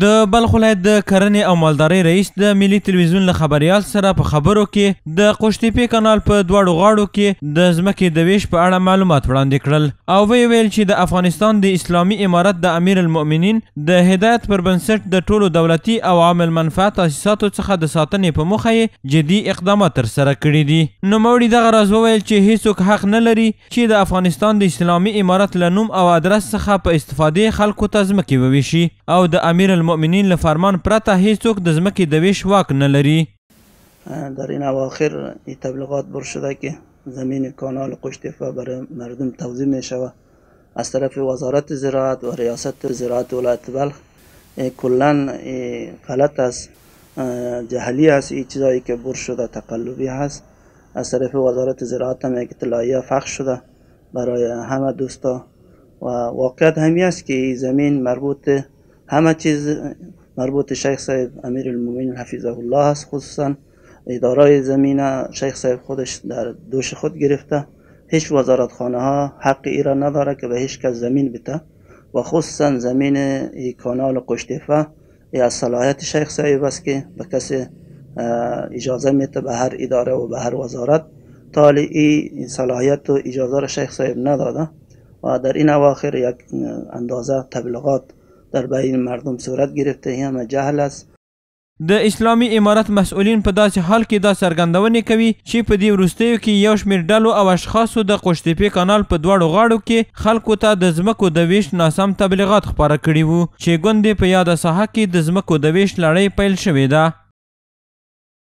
د بلخ ولایت د کرنې او مالدارۍ رئیس د ملي تلویزیون له خبریال سره په خبرو کې د قوشتېپې کانال په دواړو غاړو کې د ځمکې د ویش په اړه معلومات وړاندې کړل او ویل چې د افغانستان د اسلامي امارت د امیر المؤمنین د هدایت پر بنسټ د ټولو دولتي او عامل منفعه تاسیساتو څخه د ساتنې په موخه یې جدي اقدامات ترسره کړي دي. نوموړي دغه راز وویل چې هیڅوک حق نه لري چې د افغانستان د اسلامي امارت له نوم او ادرس څخه په استفادې خلکو ته ځمکې وویشي او د امیر المؤمنين لفرمان پرته هیڅوک د ځمکې د ویش واک نه لري. در این اواخر تبلیغات برشده که زمین کانال قوشتیپه برای مردم توزیع می شود از طرف وزارت زراعت و ریاست زراعت ولایت بلخ کلا غلط است، جهلی است، این چیزایی که برشده تقلبی هست. از طرف وزارت زراعت هم یک اطلاعیه فحش شده برای همه دوستا و واقعیت همی است که زمین مربوط همه چیز مربوط شیخ صاحب امیر المؤمنین حفظه الله است، خصوصا اداره زمین شیخ صاحب خودش در دوش خود گرفته. هیچ وزارت خانه ها حق ایران نداره که به هیچ کس زمین بده و خصوصا زمین کانال قوشتیپه از صلاحیت شیخ صاحب است که به کسی اجازه میده به هر اداره و به هر وزارت تا این صلاحیت و اجازه را شیخ صاحب نداده و در این اواخر یک اندازه تبلیغات در بین مردم صورت گرفته هم جهل است. د اسلامي امارت مسؤلین په داسې حال کې دا څرګندونې کوي چې په دې وروستیو کې یو شمېر ډلو او اشخاصو د قوشتېپې کانال په دواړو غاړو کې خلکو ته د ځمکو د ویش ناسم تبلیغات خپاره کړي وو چې ګوندې په یاده ساحه کې د ځمکو د ویش لړۍ پیل شوې ده.